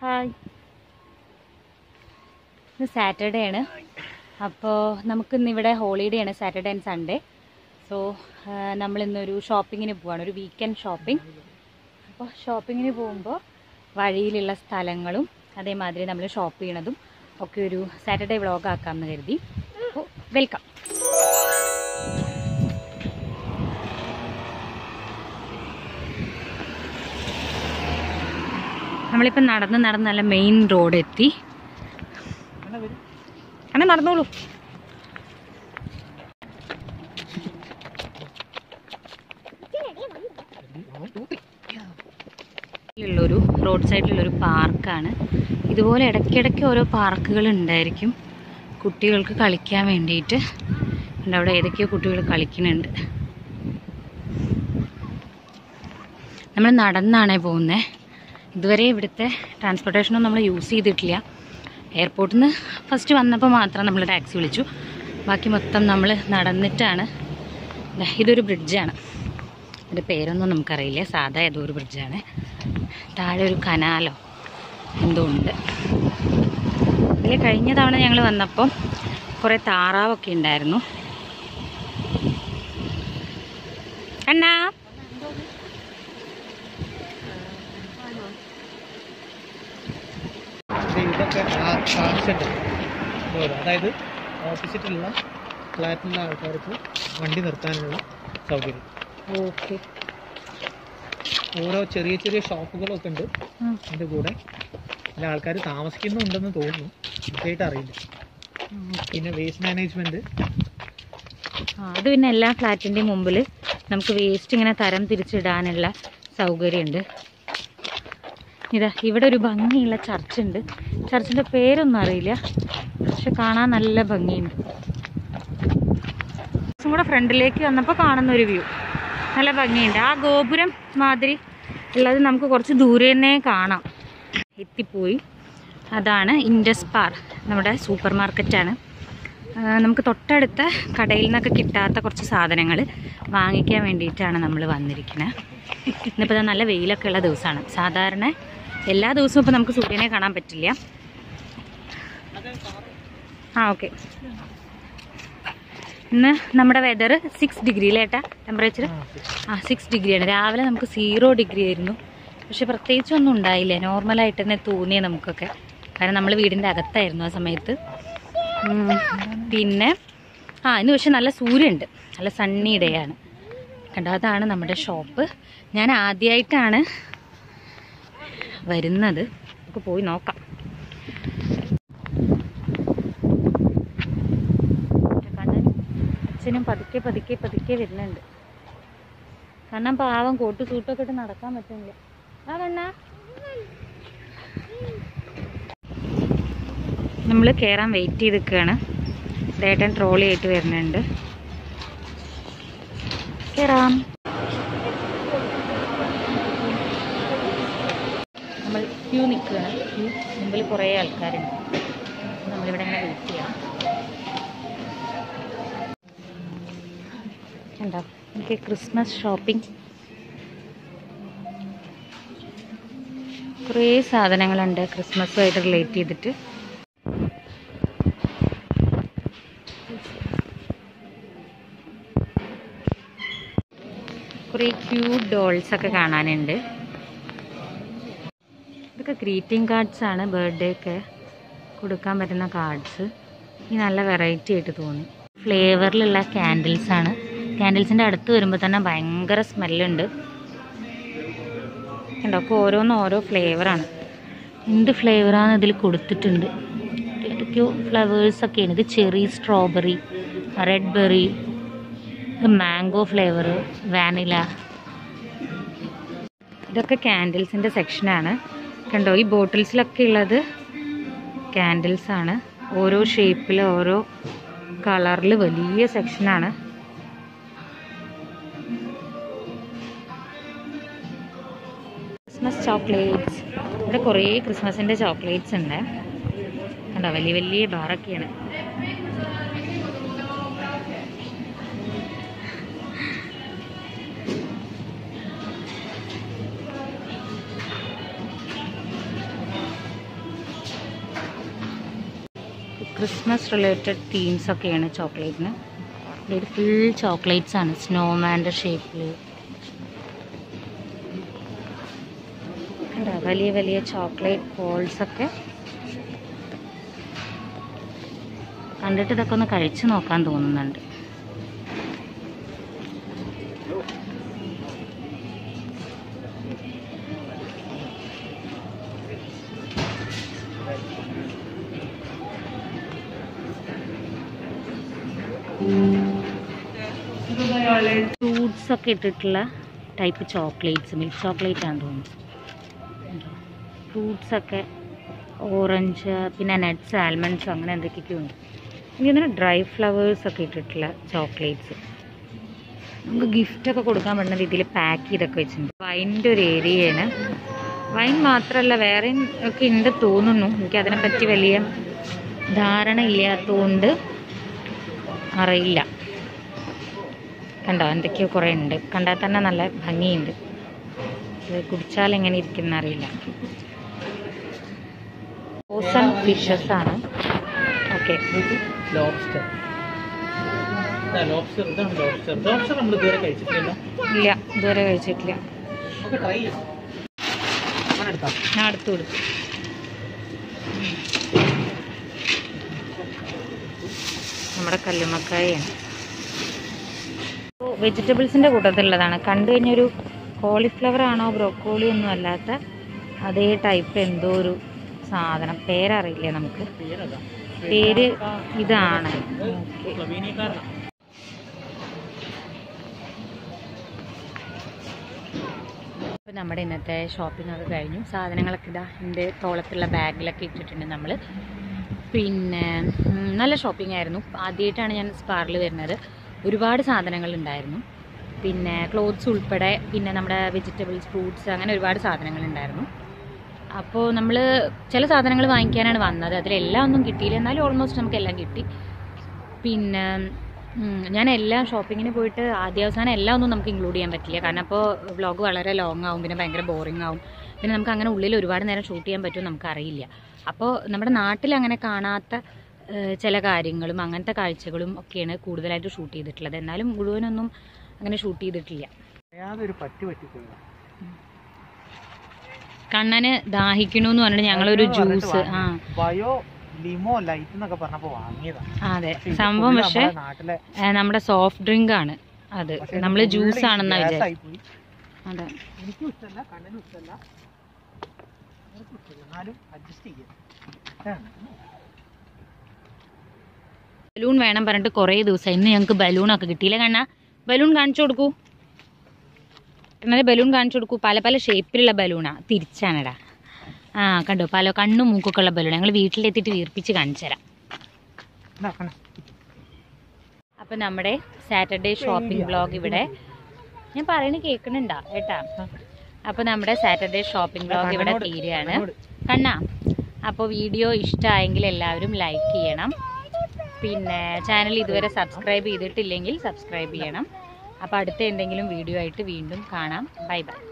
Hi. It's Saturday, na. So, we holiday on Saturday and Sunday. So, we are shopping in weekend shopping. So, shopping in various places. That's why we are shopping. Okay, Saturday vlog. So, welcome. We are going to the main road. Roadside park. This is a park. Transportation we use the airport. First, we have taxi. We have a bridge. The parents are not going to bridge. There is a canal. Okay. Over a shop opened up in the good. Lalkari Tamaskin under the old data in a waste management. Do in a la flat in the Mumbule, Namku wasting in a Taram Tirichidanella, Saugarind. Neither even a bangi la church in the church in the pair of Marilia Shakana Nalla Bangin. Somewhat a friendly on the Pakana review. Hello, Gopuram, Madri, Ladanamko, Durene, Kana, Hittipui, Adana, Indaspar, Namada, supermarket channel. Namkatota, Kadailna Kitata, Korsadanangal, Vangika, and Ditana Namlavandrikina. Napanala Vila Kaladusana, Sadarne, Ella Dusupanamka Supine Kana Petilia. Okay. Namada weather 6 degrees later, temperature 6 degrees. The average is 0 degree. But we are not going to normal light. We are going to get a sunny day. That's our shop. I am going to go to Padike Vidland. Kanapa, I won't go to Sutaka and Arakam. Avana Namla Karam 80 the Kerna, that and trolley 8 Vernanda Karam Punic, Nimble Korea current. Okay, Christmas shopping. Crazy, that Christmas later related. Cute dolls are there. These greeting cards and birthday cards. These are variety. Flavor candles. Candles in the other two rumbatan banger smell and a coro no flavour. In the flavour, they could flowers again the cherry, strawberry, red berry, the mango flavour, vanilla. The candles in the section anna can bottles lucky leather candles anna, oro shape, oro colour level section anna. Christmas chocolates. There are Christmas chocolates in there. And a very, very barak. Christmas related themes chocolate ne. Full chocolates and snowman shape. And a chocolate balls. Under the correction of Kandunand. Fruits are type of chocolates, milk chocolate and fruits are orange, nuts, almonds, and dry flowers are chocolates. Gift pack wine area. Wine matra wearing in the tone. And the Q current, Kandatana hanging the good challenge and it can arilla. Ocean fishes are okay. Lobster. Lobster on the Duraka. Yeah, Duraka. Okay, not good. Namaka vegetables in the water, the cauliflower and broccoli in the latter. They type in the pear. Pear shopping of the venue, Sadanakida, in the Tolapilla bag like it in the number. Pin Nala shopping airno, Adita and Sparley another. There are many things. Clothes, vegetables, fruits, and there are many things. We have to do a lot of shopping. Chelagaringalum, Anganta Karchagulum, Okana, Kudala to shoot either than Alum Gulunum, I'm going to shoot either Tia. Kanane, the Hikinu and Yangalu juice. Bio limo light in the Kapanapa. Some of us and I'm a soft drink on other. Namla juice on another. Balloon vana parante kore divasam innu yanku balloon akka kittilla kanna balloon kaanichu kodukku enna balloon kaanichu kodukku pala pala shape illa balloon thirichana da kando pala kannu mookku alla balloon njangal veettile ettitte veerpichu kaanichara da kana appo nammade Saturday shopping vlog ivide njan parayana kekkununda etta appo nammade Saturday shopping vlog ivide theeriyana kanna appo video ishtayengil ellarum like cheyanam channel iduvare subscribe cheyidittillengil subscribe cheyanam appo adutha endengilam video aayittu veendum kaanam bye bye.